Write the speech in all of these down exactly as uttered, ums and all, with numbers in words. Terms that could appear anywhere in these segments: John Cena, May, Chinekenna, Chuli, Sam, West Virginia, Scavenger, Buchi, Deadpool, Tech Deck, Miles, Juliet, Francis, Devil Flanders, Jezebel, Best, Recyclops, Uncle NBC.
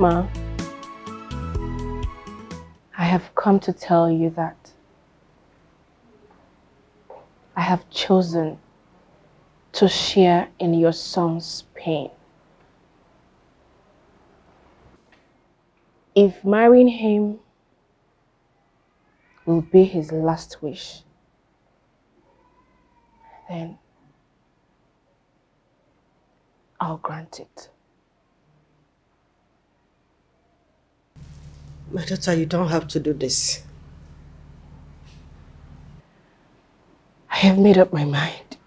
Ma, I have come to tell you that I have chosen to share in your son's pain. If marrying him will be his last wish, then I'll grant it. My daughter, you don't have to do this. I have made up my mind.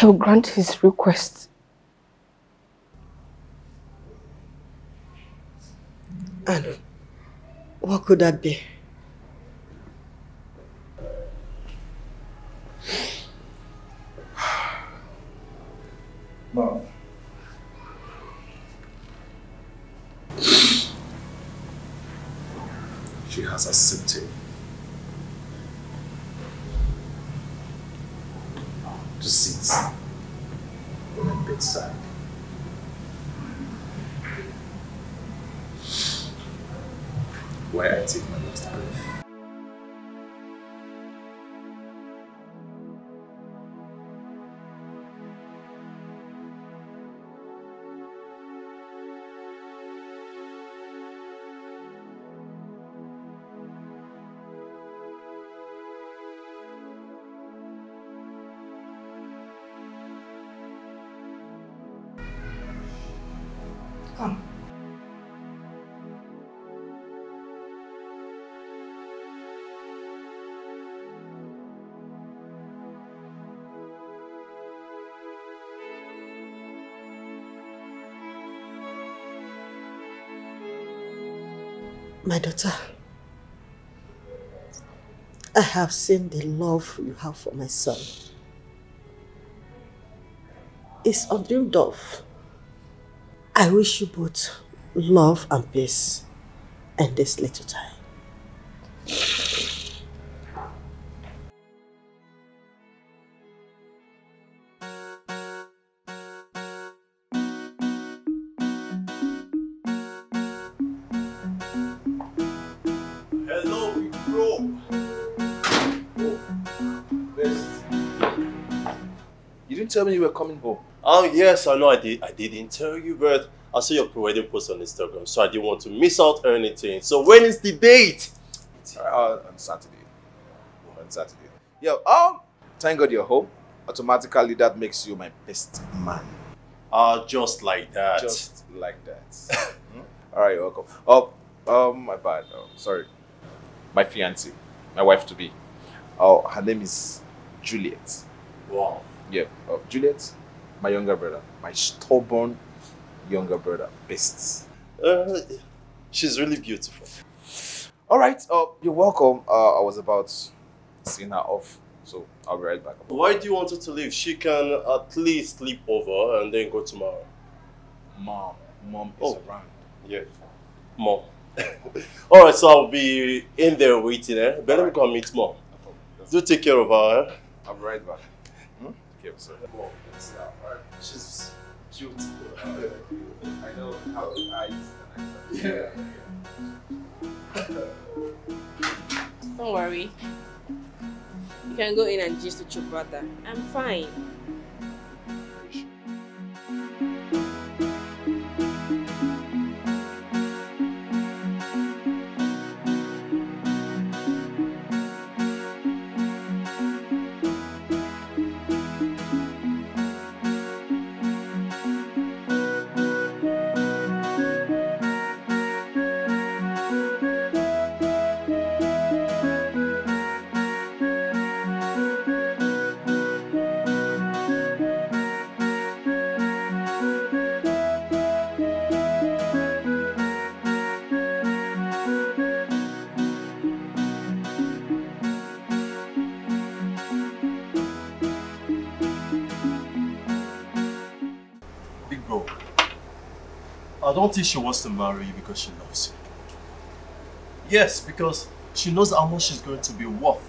I will grant his request. And what could that be? Mom. She has accepted to sit on my bedside. Where I take my last breath. My daughter, I have seen the love you have for my son. It's undreamed of. I wish you both love and peace in this little time. Tell me you were coming home. Oh yes, I know I did. I didn't tell you, but I saw your pre-wedding post on Instagram, so I didn't want to miss out on anything. So when is the date? Uh, on Saturday. On Saturday. Yeah. Oh, thank God you're home. Automatically, that makes you my best man. Ah, uh, just like that. Just like that. Hmm? All right, welcome. Oh, um, my bad. Oh, sorry. My fiancée, my wife to be. Oh, her name is Juliet. Wow. Yeah, uh, Juliet, my younger brother, my stubborn younger brother, Best. Uh, she's really beautiful. All right, uh, you're welcome. Uh, I was about seeing her off, so I'll be right back. Why do you want her to leave? She can at least sleep over and then go tomorrow. Mom, mom is oh. around. Yeah, mom. All right, so I'll be in there waiting. Eh? Better right. Come meet mom. No do take care of her. Eh? I'm right back. So, oh, yeah, right. She's beautiful. I know how the eyes and eyes are. Yeah. Don't worry. You can go in and gist with your brother. I'm fine. I don't think she wants to marry you because she loves you. Yes, because she knows how much she's going to be worth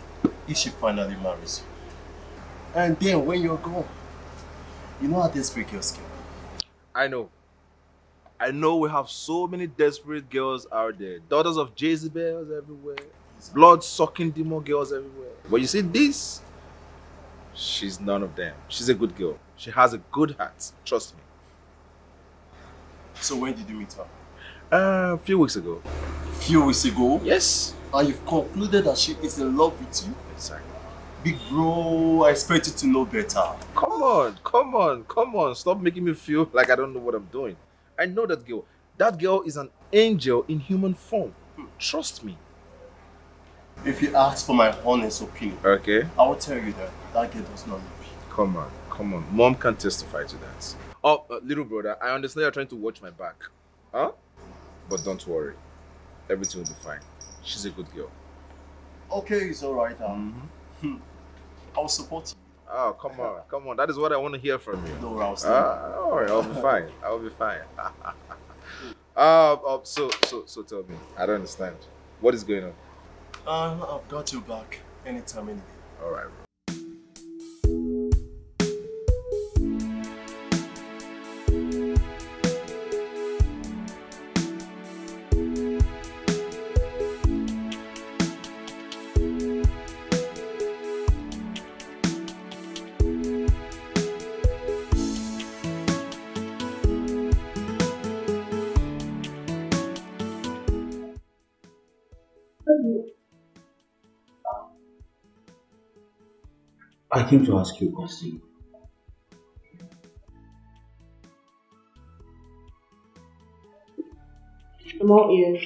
if she finally marries you. And then when you're gone, you know how these free girls can be. I know. I know we have so many desperate girls out there. Daughters of Jezebels everywhere. Blood-sucking demon girls everywhere. But you see this? She's none of them. She's a good girl. She has a good heart. Trust me. So when did you meet her? Uh, a few weeks ago. A few weeks ago? Yes. And you've concluded that she is in love with you? Exactly. Big bro, I expect you to know better. Come on, come on, come on. Stop making me feel like I don't know what I'm doing. I know that girl. That girl is an angel in human form. Trust me. If you ask for my honest opinion, okay, I will tell you that that girl does not love you. Come on, come on. Mom can testify to that. Oh, uh, little brother, I understand you're trying to watch my back. Huh? But don't worry. Everything will be fine. She's a good girl. Okay, it's all right. Um, mm-hmm. I'll support you. Oh, come on, come on. That is what I want to hear from you. No, I'll stay. Uh, all right, I'll be fine. I'll be fine. uh, uh, so, so, so tell me. I don't understand. What is going on? Uh, I've got you back anytime, any day. All right. I came to ask you a question. I'm all ears.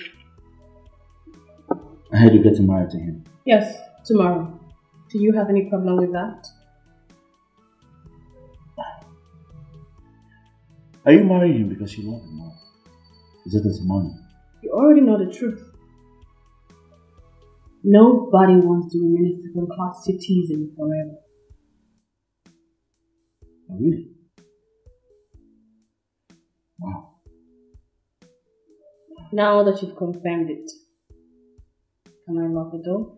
I heard you're getting married to him. Yes, tomorrow. Do you have any problem with that? Are you marrying him because you love him more? Is it his money? You already know the truth. Nobody wants to remain a second-class citizen forever. Oh, really? Wow. Now that you've confirmed it, can I lock the door?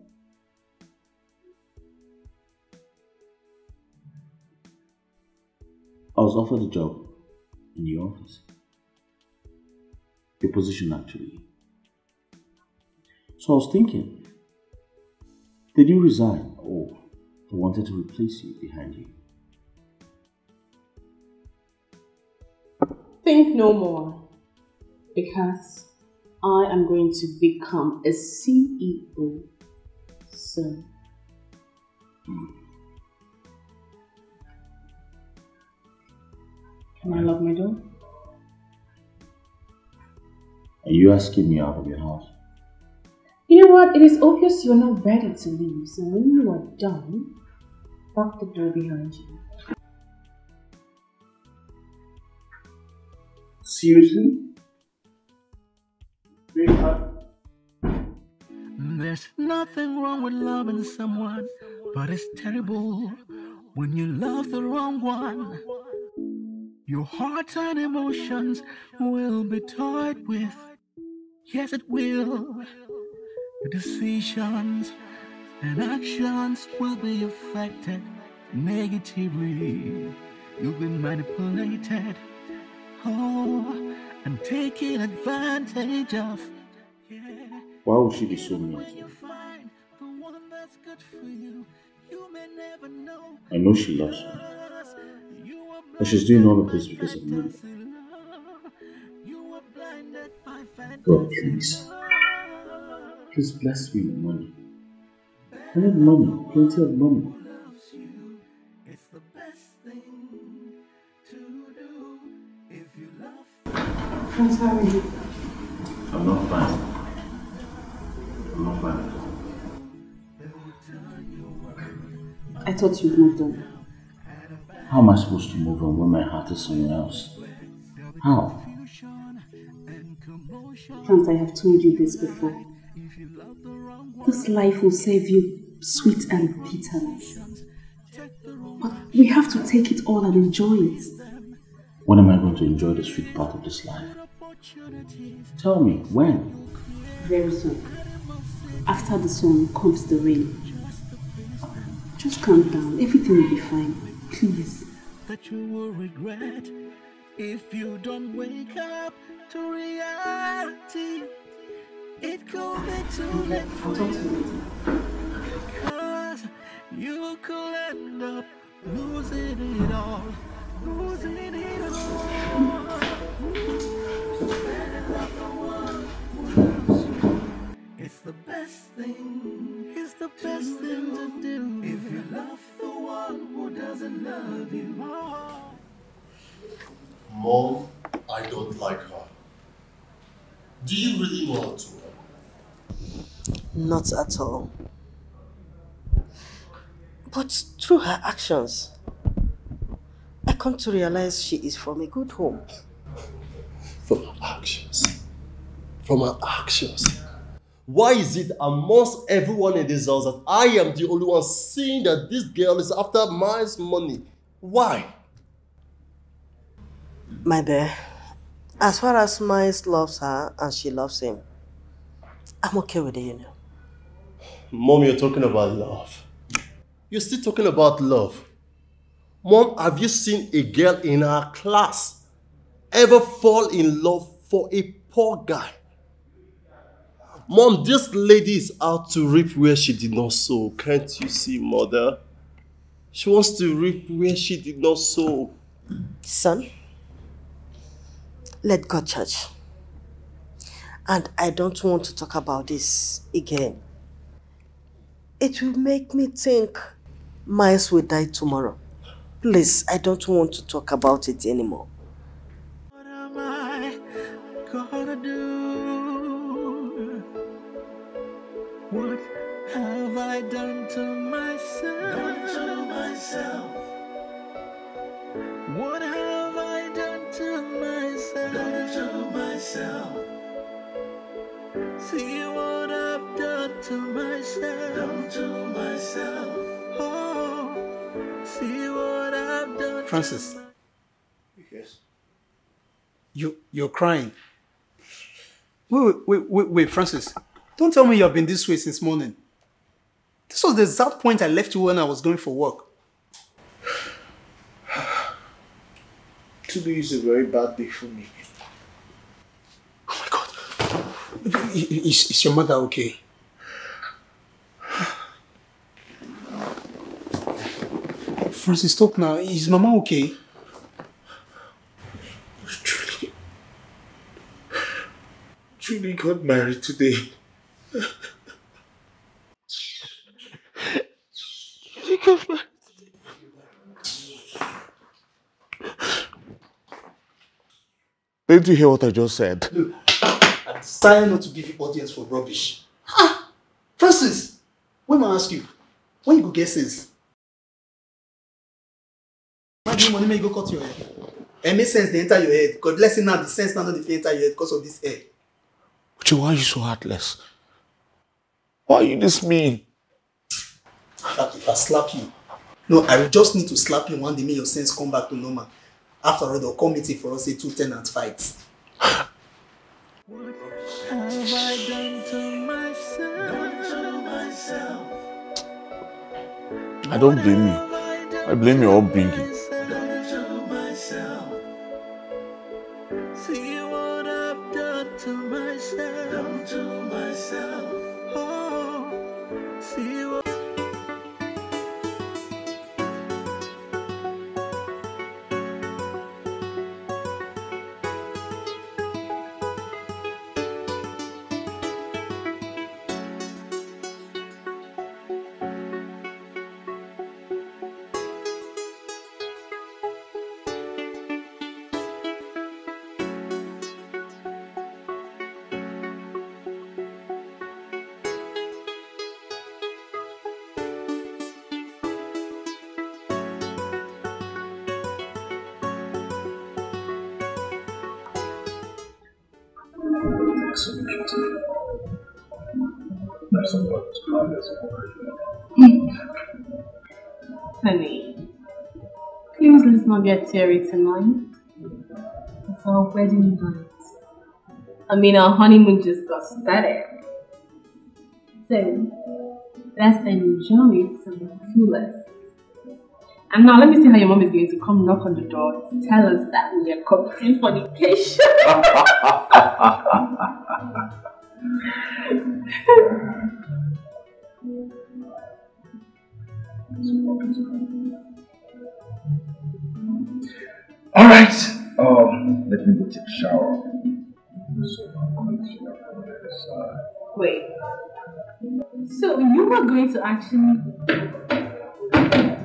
I was offered a job in the office. A position, actually. So I was thinking, did you resign or they wanted to replace you behind you? Think no more, because I am going to become a C E O soon. Hmm. Can I lock my door? Are you asking me out of your house? You know what? It is obvious you're not ready to leave, so when you are done, lock the door behind you. Seriously? There's nothing wrong with loving someone, but it's terrible when you love the wrong one. Your heart and emotions will be toyed with. Yes, it will. Your decisions and actions will be affected negatively. You'll be manipulated, oh, and taken advantage of. Why would she be so mean? I know she loves me, but she's doing all of this because of me. God, please. Please bless me with money. I need money, plenty of money. It's the best thing to do if you love. Friends, how are you? I'm not fine. I'm not fine. I thought you'd moved on. How am I supposed to move on when my heart is somewhere else? How? Friends, I have told you this before. This life will save you sweet and bitterness. But we have to take it all and enjoy it. When am I going to enjoy the sweet part of this life? Tell me, when? Very soon. After the sun comes the rain. Just calm down. Everything will be fine. Please. That you will regret If you don't wake up to reality, it could be too late for you. Because you could end up losing it all. Losing it all. It's the best thing. It's the best thing to do. If you love the one who doesn't love you more. Mom, I don't like her. Do you really want to? Not at all. But through her actions, I come to realize she is from a good home. From her actions? From her actions? Why is it amongst everyone in this house that I am the only one seeing that this girl is after Miles' money? Why? My dear, as far as Miles loves her and she loves him, I'm okay with it, you know. Mom, you're talking about love. You're still talking about love. Mom, have you seen a girl in her class ever fall in love for a poor guy? Mom, this lady is out to reap where she did not sow. Can't you see, Mother? She wants to reap where she did not sow. Son? Let God judge. And I don't want to talk about this again. It will make me think Miles will die tomorrow. Please, I don't want to talk about it anymore. What am I gonna do? What have I done to myself? Done to myself. What have I done to myself? Done to myself. See what I've done to myself. Done to myself. Oh, see what I've done. Francis. Yes. You you're crying. Wait, wait, wait, wait, Francis. Don't tell me you have been this way since morning. This was the exact point I left you when I was going for work. Today is a very bad day for me. Is, is your mother okay? Francis, talk now. Is Mama okay? Chuli. Chuli got married today. Chuli got married. Didn't you hear what I just said? No. It's time not to give you audience for rubbish. Ah! Francis! When I ask you, when you go get sense? Why do you money make you go cut your hair? It makes sense they enter your head. God bless you now, the sense now not if you enter your head because of this hair. But why are you so heartless? Why are you this mean? That if I slap you. No, I will just need to slap you one day, make your sense come back to normal. After all, they'll come meeting for us a two tenant fight. What have I done to myself? I don't blame you. I blame your upbringing. See what I've done to myself. To myself. Oh, see what. Honey, please let's not get teary tonight. It's our wedding night. I mean, our honeymoon just got started. So, let's enjoy it to the fullest. And now let me see how your mom is going to come knock on the door to tell us that we are committing fornication. All right. Um, let me go take a shower. So I'm going to go inside. Wait. So you were going to actually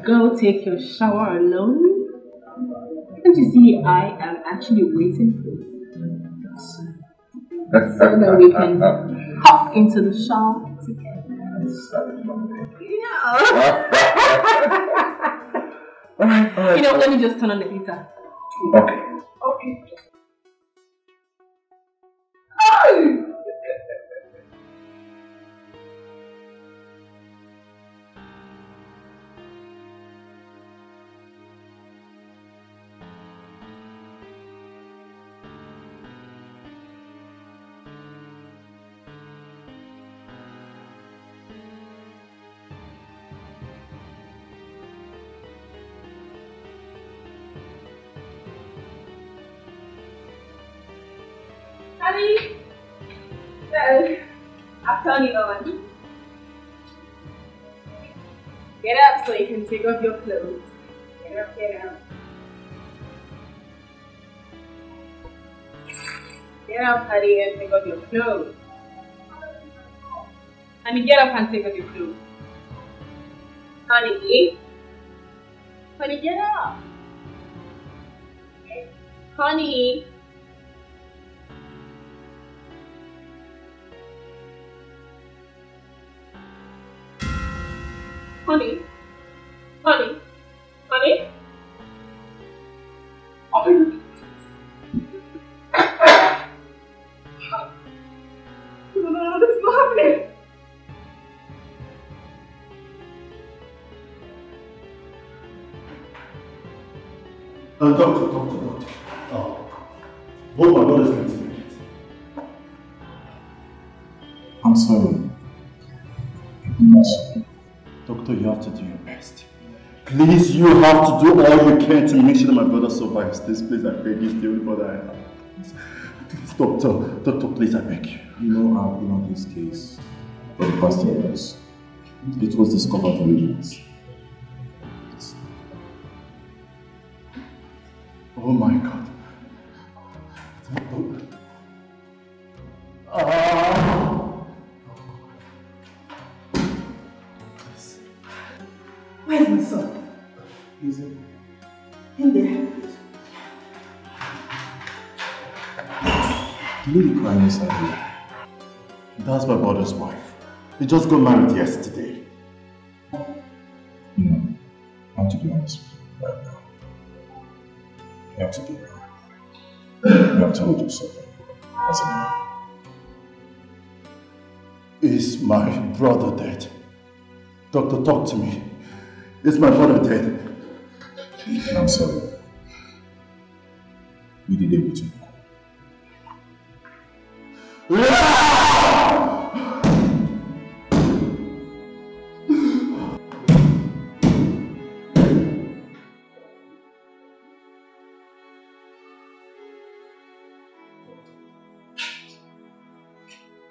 go take your shower alone? Can't you see I am actually waiting for you? So that we can hop into the shower together. No. You know, let me just turn on the heater. Okay. Okay. Oh! Get up so you can take off your clothes. Get up, get up. Get up, honey, and take off your clothes. Honey, get up and take off your clothes. Honey, honey, get up. Honey. Honey, honey, honey, honey. No, no, no, this is not happening. No, doctor, doctor, doctor. Oh, both my brothers came to me. I'm sorry. I'm sorry. Doctor, you have to do your best. Please, you have to do all you can to make sure that my brother survives this place. I beg you, still, but I have. Please, doctor, doctor, please, I beg you. You know, I've been on this case for the past years. It was discovered already. Oh my God. That's my brother's wife. He just got married yesterday. You know, I have to be honest with you right now. You have to be real. You have to hold yourself up as a man. Is my brother dead? Doctor, talk to me. Is my brother dead? I'm sorry. We did everything.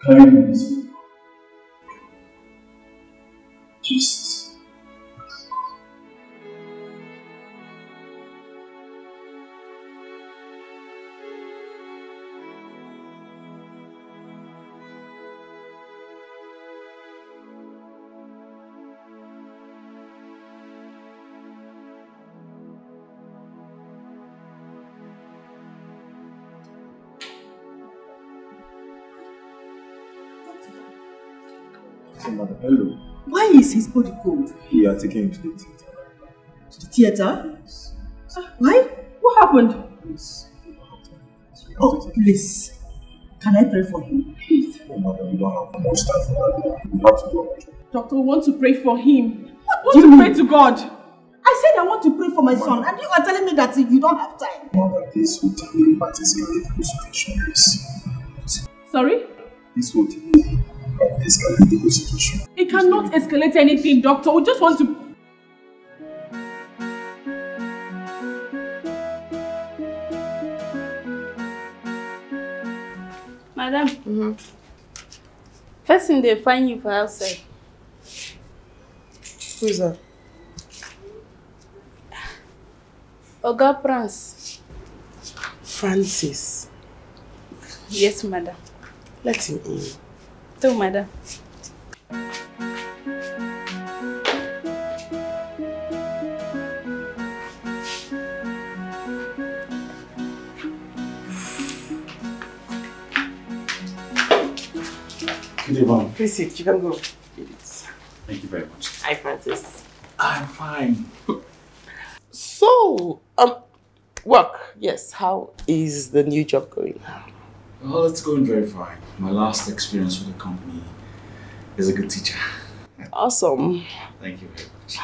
Jesus. Hello. Why is his body cold? We are taking him to the theater. To the theater? Yes. Ah, why? What happened? Please. Oh, please. Can I pray for him? Please. Oh, madam, we don't have much time for that. We have to go. Doctor, we want to pray for him. I want to pray to God. I said I want to pray for my son, and you are telling me that you don't have time. Madam, this will tell you what is going to be situation. Sorry? This will tell you. Escalate the situation. It cannot escalate anything, doctor. We just want to... Madam, mm-hmm. First thing they find you for outside. Who's that? Oga Prince. Francis. Yes, madam. Let him in. So, madam. Please sit, you can go. Thank you very much. Hi, Francis. I'm fine. So, um, work, yes. How is the new job going? Well, it's going very fine. My last experience with the company is a good teacher. Awesome. Thank you very much.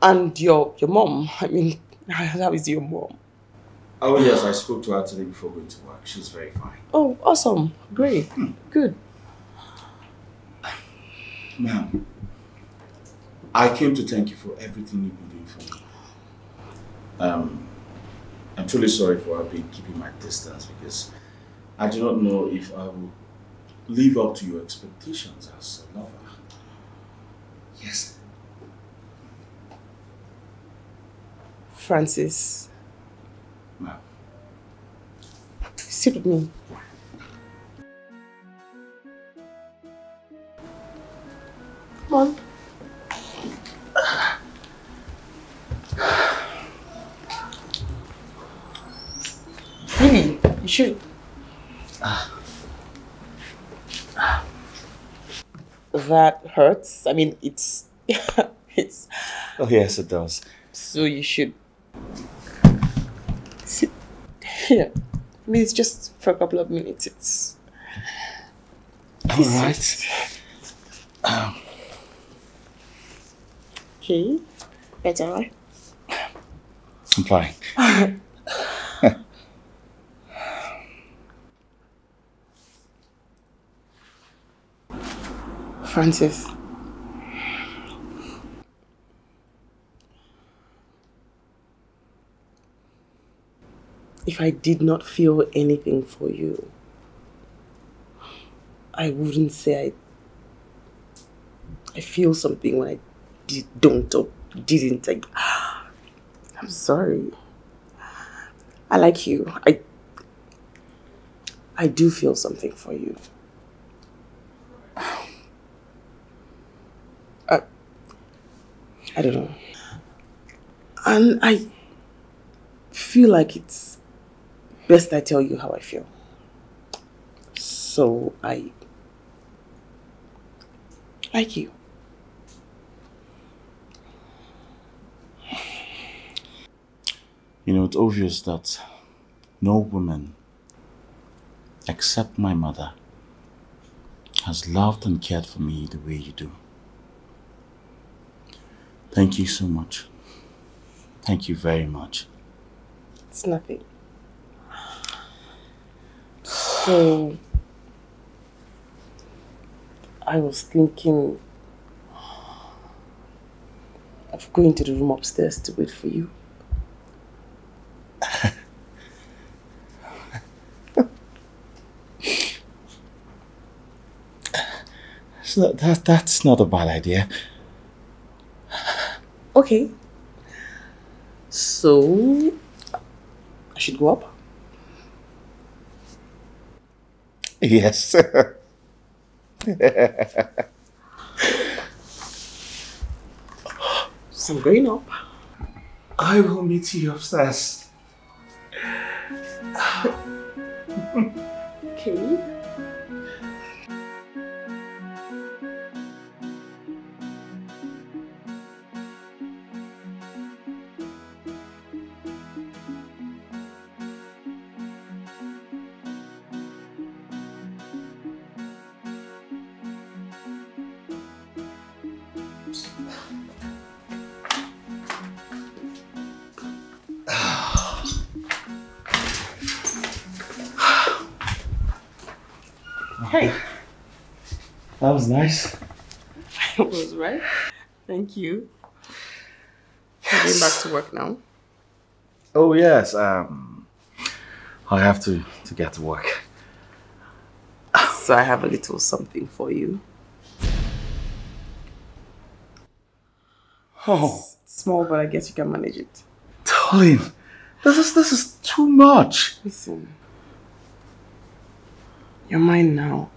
And your, your mom, I mean, how is your mom? Oh, yes, I spoke to her today before going to work. She's very fine. Oh, awesome. Great. Hmm. Good. Ma'am, I came to thank you for everything you've been doing for me. Um, I'm truly sorry for being keeping my distance because I do not know if I will live up to your expectations as a lover. Yes. Francis. Ma'am. Sit with me. Come on. Really? You should. That hurts. I mean, it's... it's... Oh, yes, it does. So you should... Sit here. I mean, it's just for a couple of minutes. It's all right. Um. Okay, better, right? I'm fine. Francis. If I did not feel anything for you, I wouldn't say I, I feel something when I did, don't or didn't. I, I'm sorry. I like you. I, I do feel something for you. I, I don't know. And I feel like it's best I tell you how I feel. So I like you. You know, it's obvious that no woman except my mother has loved and cared for me the way you do. Thank you so much. Thank you very much. It's nothing. So, I was thinking of going to the room upstairs to wait for you. So that, that, that's not a bad idea. Okay. So, I should go up. Yes. So I'm going up. I will meet you upstairs. Okay. That was nice. It was, right? Thank you. Yes. You're going back to work now? Oh, yes. Um, I have to, to get to work. So I have a little something for you. Oh. It's small, but I guess you can manage it. Darling, this is, this is too much. Listen. You're mine now.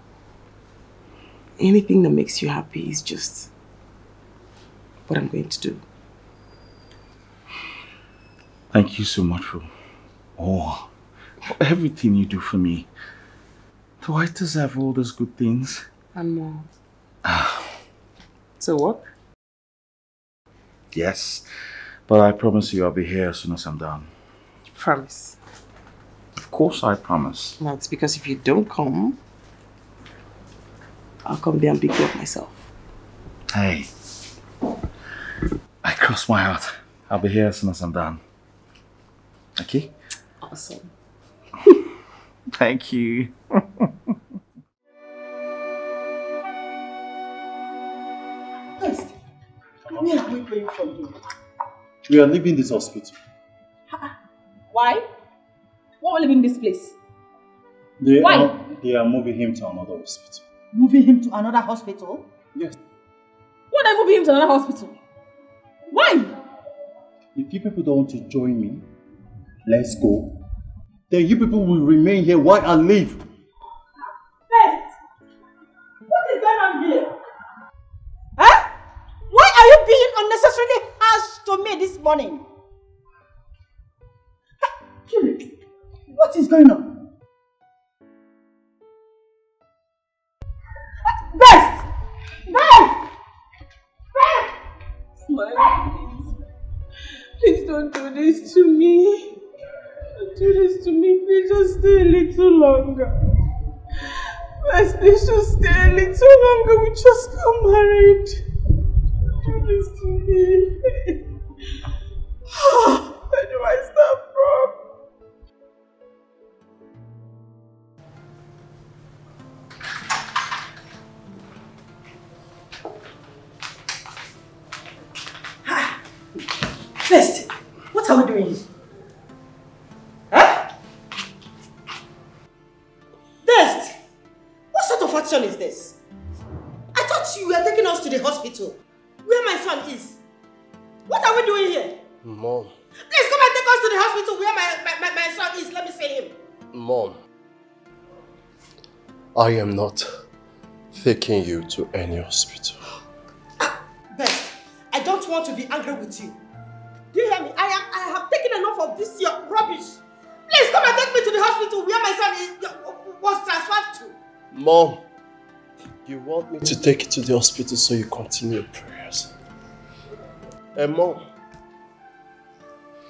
Anything that makes you happy is just what I'm going to do. Thank you so much for all, for everything you do for me. Do I deserve all those good things? And more. So what? Yes, but I promise you I'll be here as soon as I'm done. Promise? Of course I promise. No, it's because if you don't come, I'll come there and pick you up myself. Hey, I cross my heart. I'll be here as soon as I'm done. Okay? Awesome. Thank you. Where are we going from here? We are leaving this hospital. Why? Why are we leaving this place? They Why? Are, they are moving him to another hospital. Moving him to another hospital? Yes. Why are they moving him to another hospital? Why? If you people don't want to join me, let's go. Then you people will remain here while I leave. Best! What is going on here? Huh? Why are you being unnecessarily harsh to me this morning? Juliet, what is going on? Best! Best! Best! Smile, please. Please don't do this to me. Don't do this to me. Please just stay a little longer. Best, please just stay a little longer. We just got married. Do this to me. Where do I start from? Ah, Best, what are we doing? Huh? Best, what sort of action is this? I thought you were taking us to the hospital. Where my son is. What are we doing here? Mom. Please come and take us to the hospital where my, my, my, my son is. Let me see him. Mom. I am not taking you to any hospital. Best, I don't want to be angry with you. Do you hear me? I, am, I have taken enough of this your rubbish. Please come and take me to the hospital where my son is, was transferred to. Mom. You want me to take you to the hospital so you continue your prayers. And mom,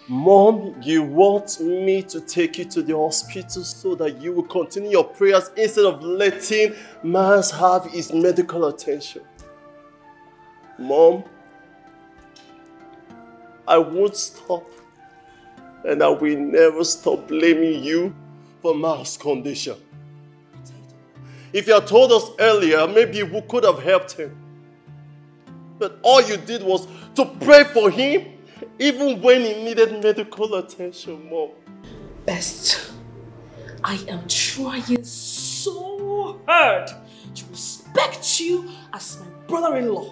mom, you want me to take you to the hospital so that you will continue your prayers instead of letting Miles have his medical attention. Mom, I won't stop and I will never stop blaming you for Miles' condition. If you had told us earlier, maybe we could have helped him. But all you did was to pray for him, even when he needed medical attention, Mom. Best, I am trying so hard to respect you as my brother-in-law.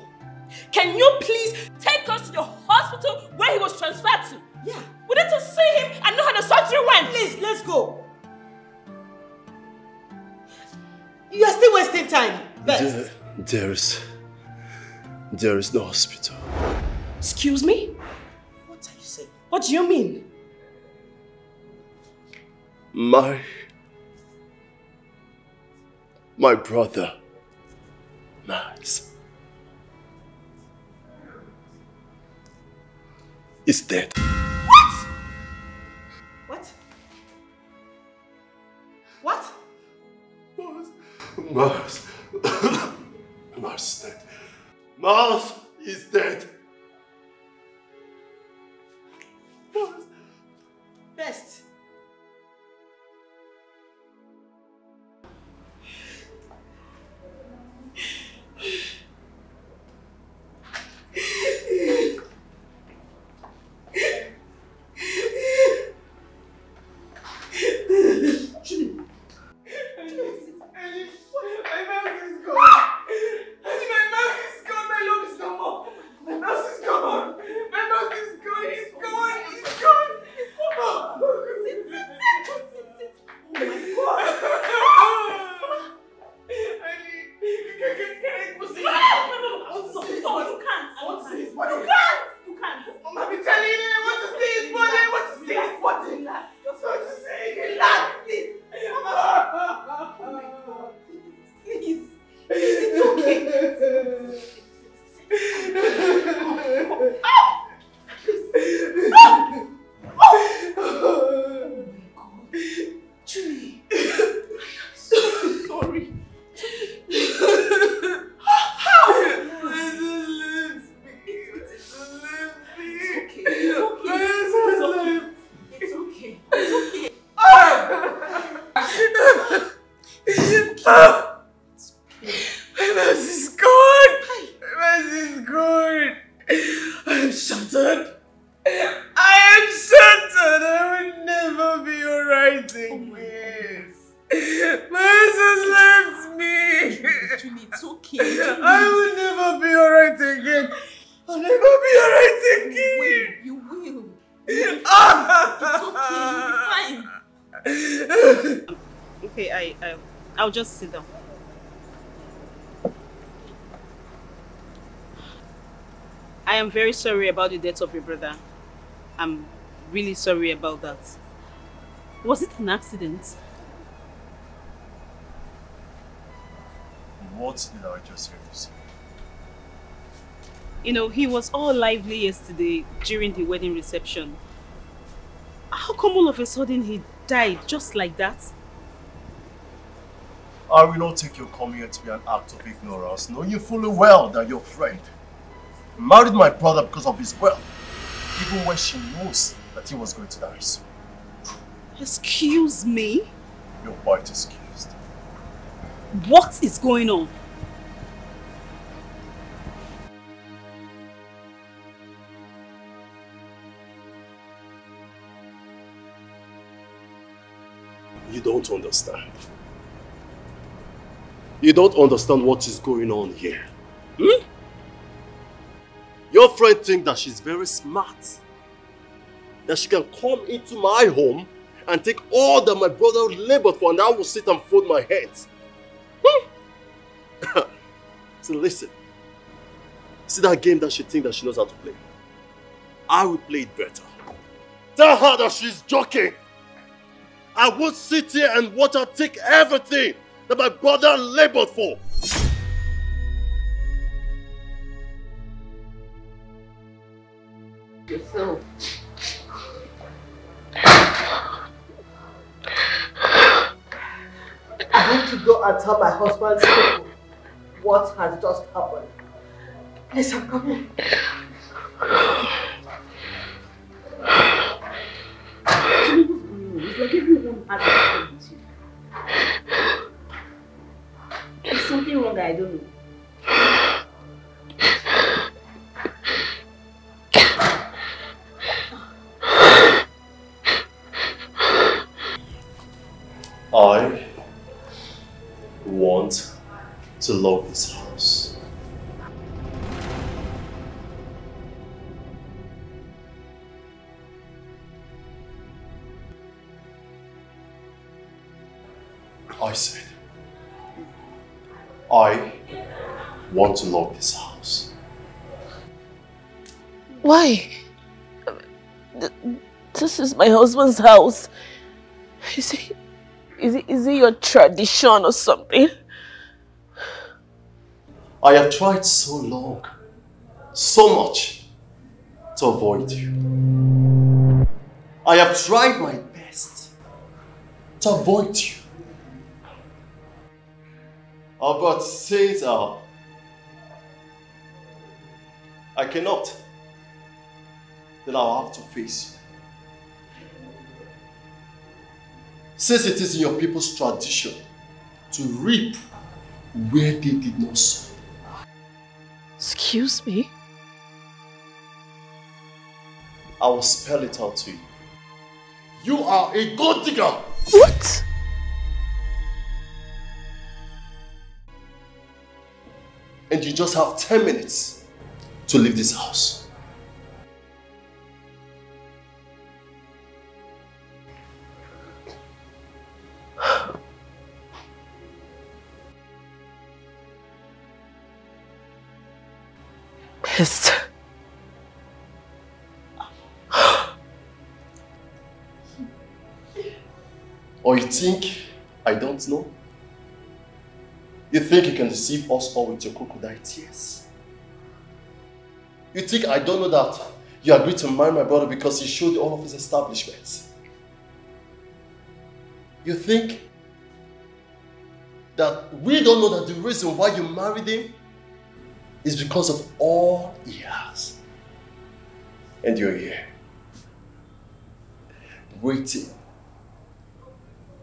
Can you please take us to the hospital where he was transferred to? Yeah. We need to see him and know how the surgery went. Please, let's go. You are still wasting time, Best. There, there is... There is no hospital. Excuse me? What are you saying? What do you mean? My... My brother... Miles... is dead. What? What? What? Miles. Miles is dead. Miles is dead. Miles. Best. embarrassing is. My sister left me. Julie, it's okay. I will never be alright again. I'll never be alright again. You will. You will. It's okay. You'll be fine. Okay, I, I, I'll just sit down. I am very sorry about the death of your brother. I'm really sorry about that. Was it an accident? What did I just hear you say? You know, he was all lively yesterday during the wedding reception. How come all of a sudden he died just like that? I will not take your coming here to be an act of ignorance. Know you fully well that your friend married my brother because of his wealth, even when she knows that he was going to die soon. Excuse me? You're quite excused. What is going on? You don't understand. You don't understand what is going on here. Hmm? Your friend thinks that she's very smart. That she can come into my home and take all that my brother labored for and I will sit and fold my hands. Hmm? So listen. See that game that she thinks that she knows how to play? I will play it better. Tell her that she's joking. I won't sit here and watch her take everything that my brother labored for. Yourself. I need to go and tell my husband's people what has just happened. Please, I'm coming. It's like everyone has a problem with you. There's something wrong that I don't know. I want to love this house. I said, I want to love this house. Why? This is my husband's house. You see? Is it, is it your tradition or something? I have tried so long, so much to avoid you. I have tried my best to avoid you. Oh, but since uh, I cannot, then I'll have to face you. Since it is in your people's tradition to reap where they did not sow. Excuse me? I will spell it out to you. You are a gold digger! What? And you just have ten minutes to leave this house. Best. Or you think I don't know? You think you can deceive us all with your crocodile tears? You think I don't know that you agreed to marry my brother because he showed all of his establishments? You think that we don't know that the reason why you married him is because of all he has? And you're here, waiting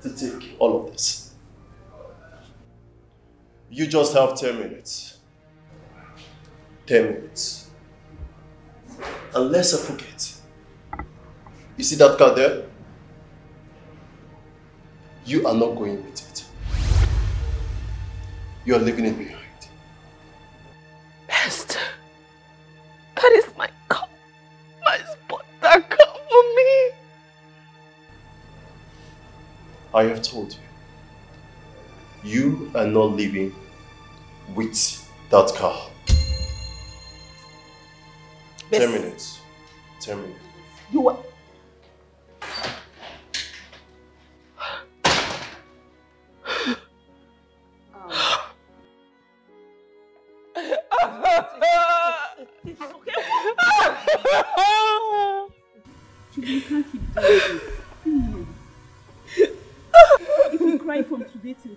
to take all of this. You just have ten minutes. ten minutes. Unless I forget. You see that car there? You are not going with it. You are leaving it behind. Best, that is my cup, my spot, that cup for me. I have told you, you are not living with that car. Best. Ten minutes. Ten minutes. You what?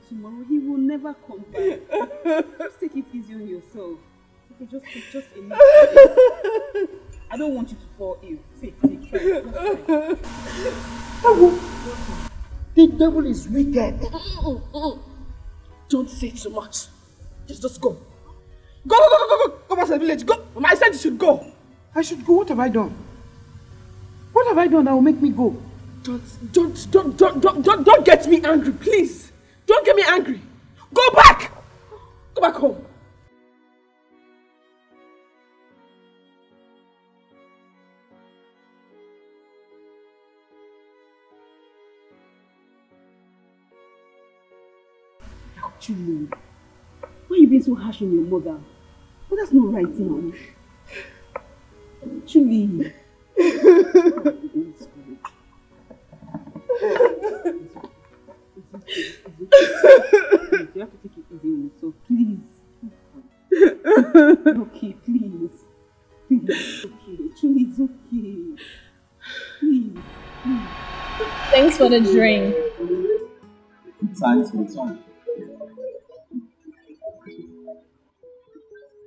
Tomorrow he will never come back. Just take it easy on yourself. Okay, just take just a minute. I don't want you to fall ill. Take, take, try. Just try. Oh, the devil is wicked. Don't say so much. Just, just go. Go, go, go, go, go, go back to the village. Go. I said you should go. I should go. What have I done? What have I done that will make me go? Don't, don't, don't, don't, don't, don't, don't get me angry, please. Don't get me angry. Go back. Go back home. Chuli, why are you being so harsh on your mother? Well, that's not right now. Chuli. You have to take it easy, so please. Okay, please. Please, okay. Chuli, it's okay. Please, please. Thanks for the drink. Thanks for the time.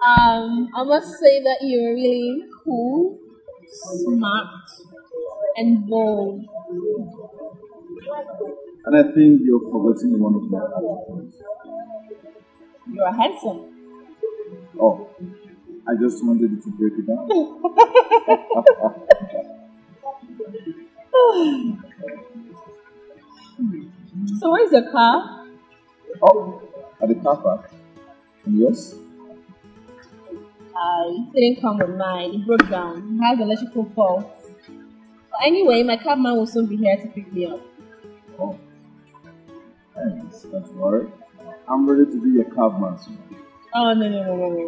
Um, I must say that you're really cool, smart, and bold. And I think you're forgetting one of my attributes. You're handsome. Oh, I just wanted you to break it down. So where's the car? Oh, at the car park. And yours? Uh, it didn't come with mine. It broke down. It has electrical faults. But anyway, my cabman will soon be here to pick me up. Oh. Thanks, that's alright. I'm ready to be a cabman soon. Oh, no, no, no, no, no.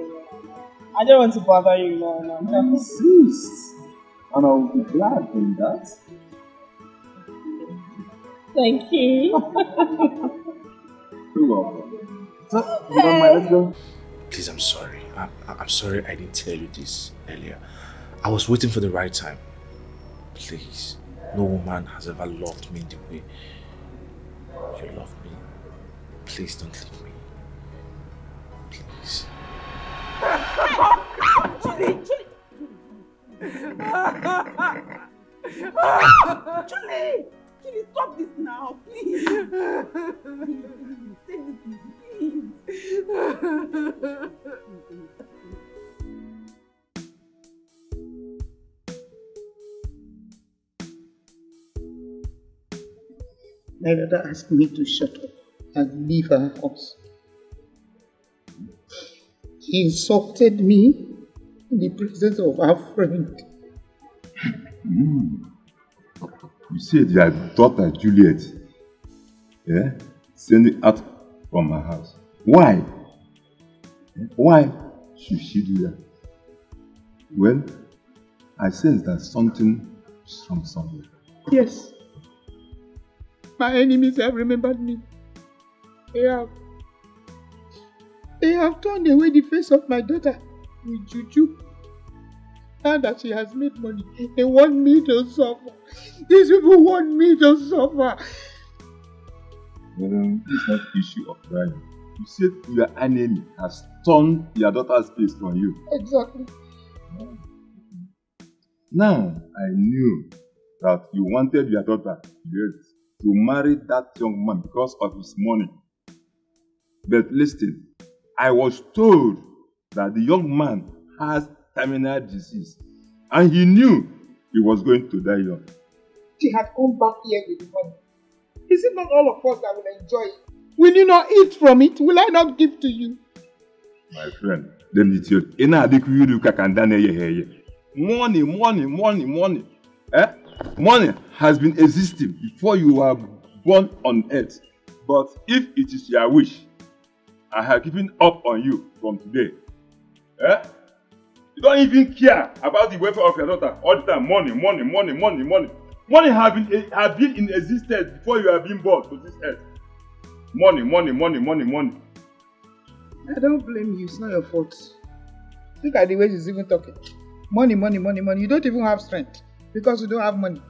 I don't want to bother you, no, no. I'm insist. And I'll be glad doing that. Thank you. You're welcome. So, you don't mind, let's go. Please, I'm sorry. I'm, I'm sorry I didn't tell you this earlier. I was waiting for the right time. Please. No woman has ever loved me the way you love me. Please don't leave me. Please. Julie! Julie! Julie, stop this now, please! Please! My brother asked me to shut up and leave our house. He insulted me in the presence of our friend. Mm. You said your daughter Juliet, yeah, send me out from my house. Why? Why should she do that? Well, I sense that something is from somewhere. Yes. My enemies have remembered me. They have. They have turned away the face of my daughter with juju. Now that she has made money, they want me to suffer. These people want me to suffer. Well, it's not an issue of crime. You said your enemy has turned your daughter's face from you. Exactly. Now I knew that you wanted your daughter yes. to marry that young man because of his money. But listen, I was told that the young man has terminal disease and he knew he was going to die young. She had come back here with money. Is it not all of us that will enjoy it? Will you not eat from it? Will I not give to you? My friend, them is your inner liquid kakandane. Money, money, money, money. Eh? Money has been existing before you were born on earth. But if it is your wish, I have given up on you from today. Eh? You don't even care about the welfare of your daughter all the time. Money, money, money, money, money. Money have been, have been in existence before you have been born to this earth. Money, money, money, money, money. I don't blame you. It's not your fault. Look at the way she's even talking. Money, money, money, money. You don't even have strength because you don't have money.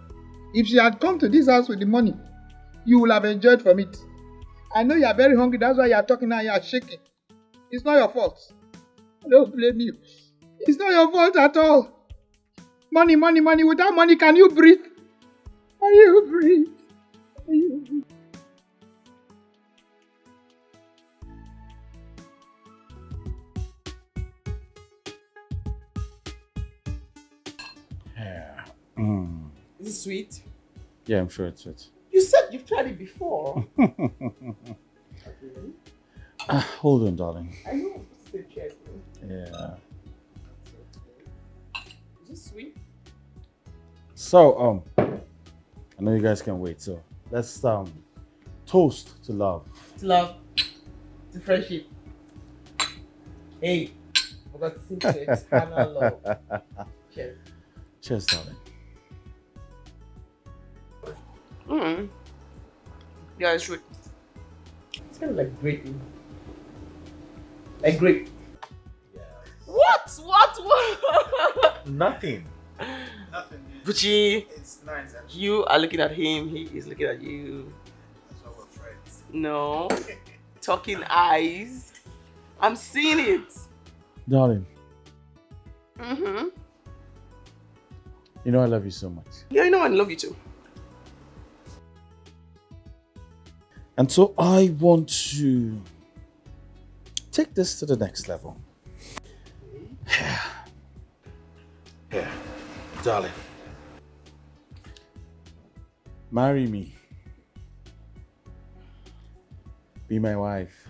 If she had come to this house with the money, you would have enjoyed from it. I know you are very hungry. That's why you are talking and you are shaking. It's not your fault. I don't blame you. It's not your fault at all. Money, money, money. Without money, can you breathe? Can you breathe? Can you breathe? Yeah. Mm. Is it sweet? Yeah, I'm sure it's sweet. You said you've tried it before. uh, hold on, darling. I know. Still careful. Yeah. Sweet. So, um, I know you guys can wait. So let's um, toast to love, to love, to friendship. Hey, we got to sing to eternal love. Cheers. Cheers, darling. Mm. Yeah, it's sweet. It's kind of like grape, like grape. What? What? What? Nothing. Nothing. Buchi. It's nice. Actually. You are looking at him. He is looking at you. That's why we're friends. No. Talking eyes. I'm seeing it. Darling. Mm-hmm. You know I love you so much. Yeah, you know I love you too. And so I want to take this to the next level. Yeah. Yeah. Darling. Marry me. Be my wife.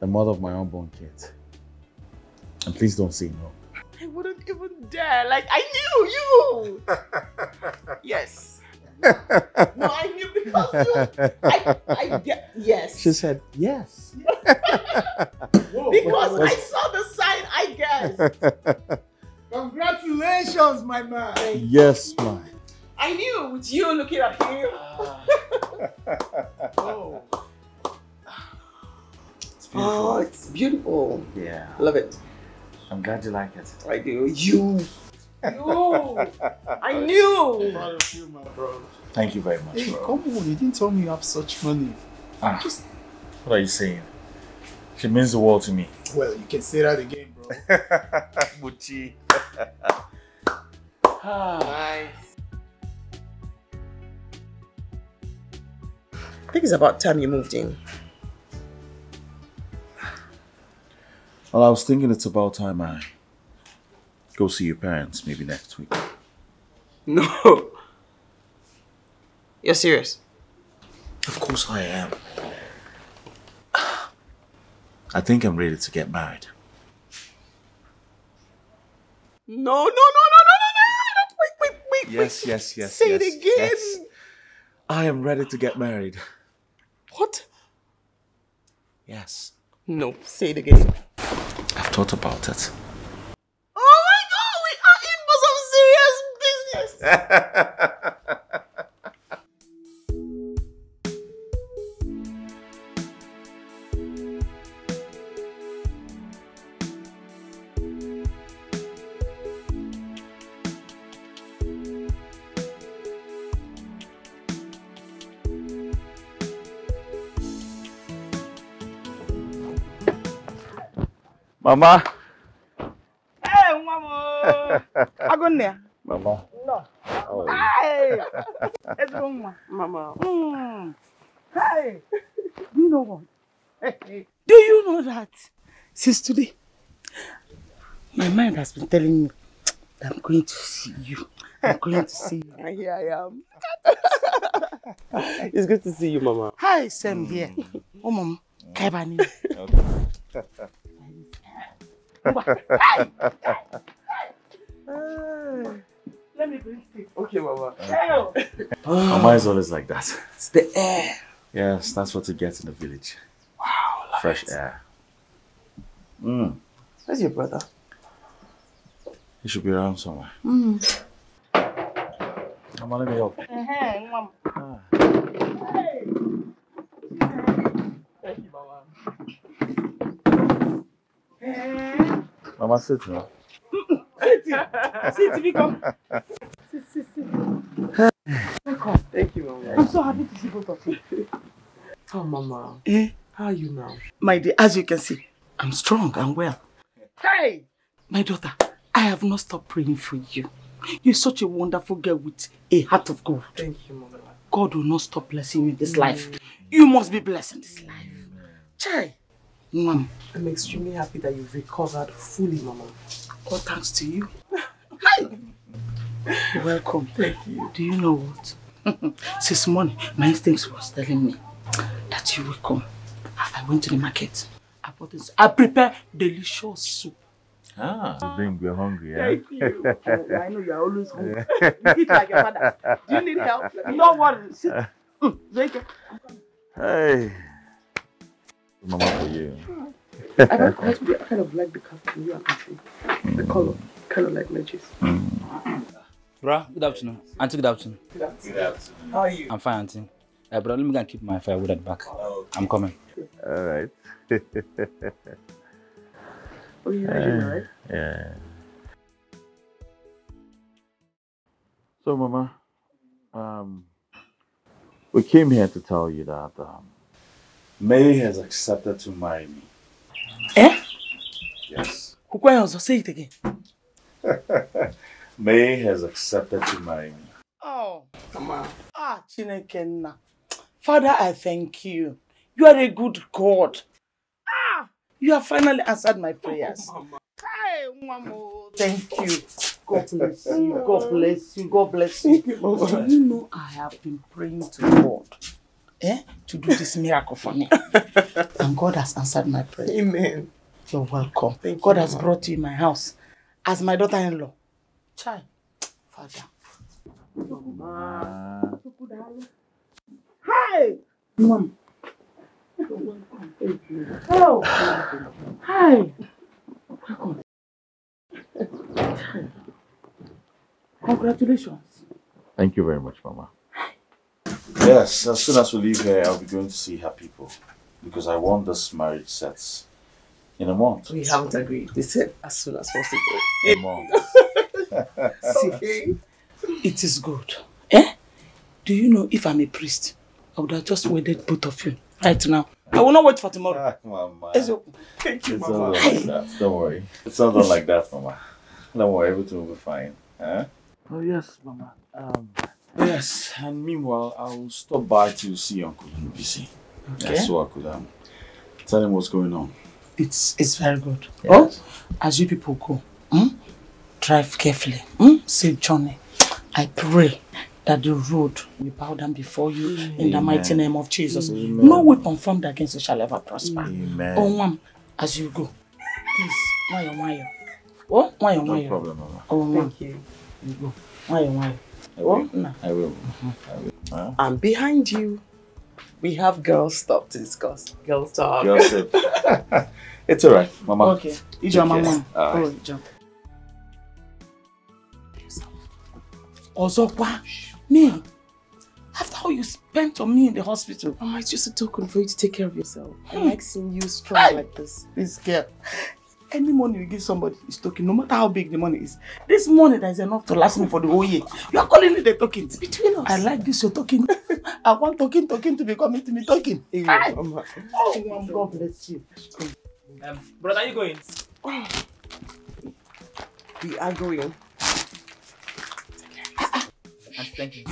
The mother of my unborn kids. And please don't say no. I wouldn't even dare. Like, I knew you. Yes. No, I knew because you. I, I get, yes. She said yes. Whoa, because I saw the sign, I guess. Congratulations, my man. Yes, man. I knew with you looking at him. Ah. Oh. It's beautiful. Oh, it's beautiful. Yeah. Love it. I'm glad you like it. I do. You. No, I knew. Thank you very much, hey, bro. Come on, you didn't tell me you have such money. Ah, just... What are you saying? She means the world to me. Well, you can say that again, bro. Buchi. Nice. I think it's about time you moved in. Well, I was thinking it's about time I go see your parents maybe next week. No. You're serious? Of course I am. I think I'm ready to get married. No, no, no, no, no, no, no. Wait, wait, wait. Yes, wait. yes, yes. Say yes, it again. Yes. I am ready to get married. What? Yes. No, say it again. I've thought about it. Mama. Hey, Mama. I go there. Mama. No. Oh. Hey! It's wrong, Mama. Mm. Hey! Do you know what? Hey, hey. Do you know that? Since today, my mind has been telling me that I'm going to see you. I'm going to see you. And here I am. It's good to see you, Mama. Hi, Sam here. Oh, Mama. Kaibani. Let me bring it. Okay, Mama. Okay. Mama is always like that. It's the air. Yes, that's what you get in the village. Wow, love fresh it. Air. Mm. Where's your brother? He should be around somewhere. Mm. Mama, let me help. Uh -huh, Mama. Ah. Hey. Thank you, Mama. Mama, sit now. Sit here. Sit, we come. Sit, sit, sit. Welcome. Thank you, Mama. I'm so happy to see both of you. Oh, Mama. Eh? How are you now? My dear, as you can see, I'm strong and well. Hey! My daughter, I have not stopped praying for you. You're such a wonderful girl with a heart of gold. Thank you, Mama. God will not stop blessing you in this mm. life. You must be blessed in this mm. life. Chai. Mom. I'm extremely happy that you've recovered fully, Mama. All thanks to you. Hi. You're welcome. Thank you. Do you know what? Since morning, my instincts was telling me that you will come. I went to the market. I bought this. I prepared delicious soup. Ah, you think we're hungry, eh? Thank you. I know you're always hungry. You eat like your father. Do you need help? No worries. Sit. Mm. Hey. Mama, for you. I kind of like the color you are actually. The color. Kind of like matches. Mm. Bruh, good afternoon. Auntie, good afternoon. Good afternoon. Good afternoon. How are you? I'm fine, Auntie. Uh, but let me go and keep my firewood at the back. Oh, okay. I'm coming. All right. Oh, you uh, imagine, right? Yeah. So, Mama, um, we came here to tell you that um, May has accepted to marry me. Eh? Yes. Say it again. May has accepted to marry me. Oh, Mama. Ah, Chinekenna. Father, I thank you. You are a good God. You have finally answered my prayers. Oh, Mama. Hi, Mama. Thank you. God bless you. God bless you. God bless you. Do you know I have been praying to God eh, to do this miracle for me? And God has answered my prayer. Amen. You're welcome. Thank God you, has Mama. Brought you in my house as my daughter-in-law. Child, Father. Mama. Hi. Mama. Hello. Hi. Welcome. Congratulations. Thank you very much, Mama. Yes, as soon as we leave here, I'll be going to see her people because I want this marriage set in a month. We haven't agreed. They said as soon as possible. A month. See, it is good. Eh? Do you know if I'm a priest, I would have just wedded both of you. Right now. I will not wait for tomorrow. Ah, Mama. It's okay. Thank you, it's Mama. Not like that. Don't worry. It's not like that, Mama. Don't worry, everything will be fine. Huh? Oh yes, Mama. Um Yes, and meanwhile I'll stop by to see Uncle N B C. Okay. Yeah, so I could um tell him what's going on. It's it's very good. Yes. Oh, as you people go, hmm? drive carefully. Hmm? Safe journey. I pray that the road will bow down before you in Amen. The mighty name of Jesus. Amen. No weapon formed against you shall ever prosper. Amen. Oh, Mom, as you go, please, why you, why you? Oh, why you, why you? No problem, Mama. Oh, Mom. Thank you. You go. Why you, why you? I will. Oh, no. I will. Mm-hmm. I will. Huh? And behind you, we have girls stop to discuss. Girls talk. Girls talk. It's all right, Mama. Okay. You jump, Mama. Oh, right. Jump. Also, Me, after how you spent on me in the hospital. Oh, it's just a token for you to take care of yourself. I like seeing you strong Aye. Like this. This girl. Any money you give somebody is token, no matter how big the money is. This money that is enough to last me for the whole year. You are calling it the token. It's between us. I like this, your token. I want token, token to become into me token. Hey, oh, oh, God bless you. Um, brother, are you going? Oh. We are going. Thank you.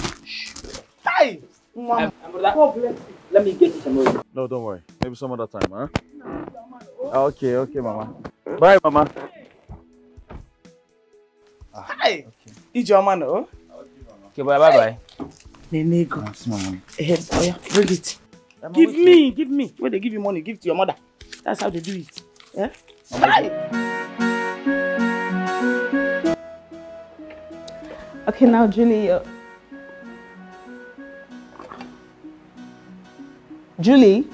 Hi! Mom. Um, let me get you some more. No, don't worry. Maybe some other time, huh? No, okay, okay, Mama. Bye, Mama. Hi! Okay. It's your man, oh? Okay, bye, bye, bye. Nenego. That's my head. Oh yeah, bring it. Give, give me, give me. When they give you money, give it to your mother. That's how they do it. Yeah? Bye. Okay, now Julie. Uh... Julie.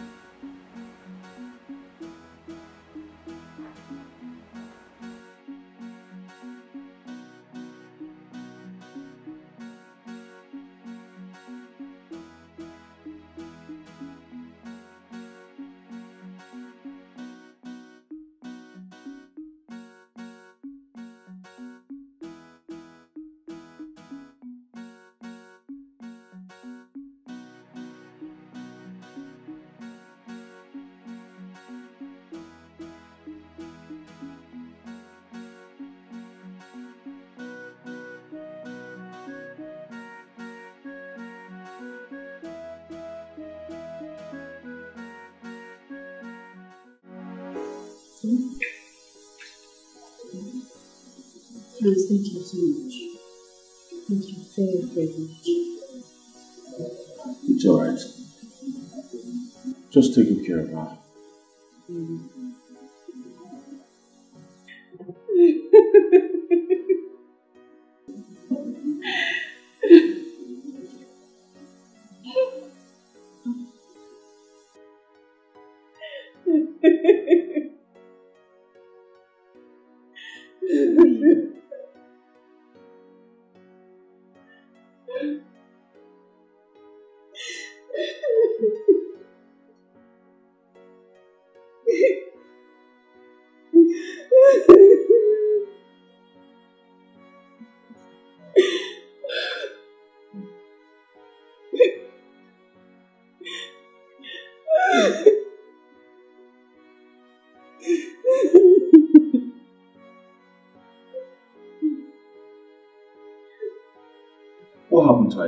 Please, thank you so much. Thank you very, very much. It's alright. Just take good care of her. Mm.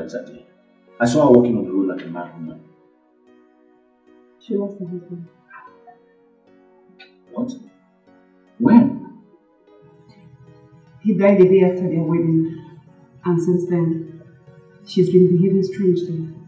Exactly. I saw her walking on the road like a mad woman. She lost her husband. What? When? He died the day after their wedding, and since then, she's been behaving strangely.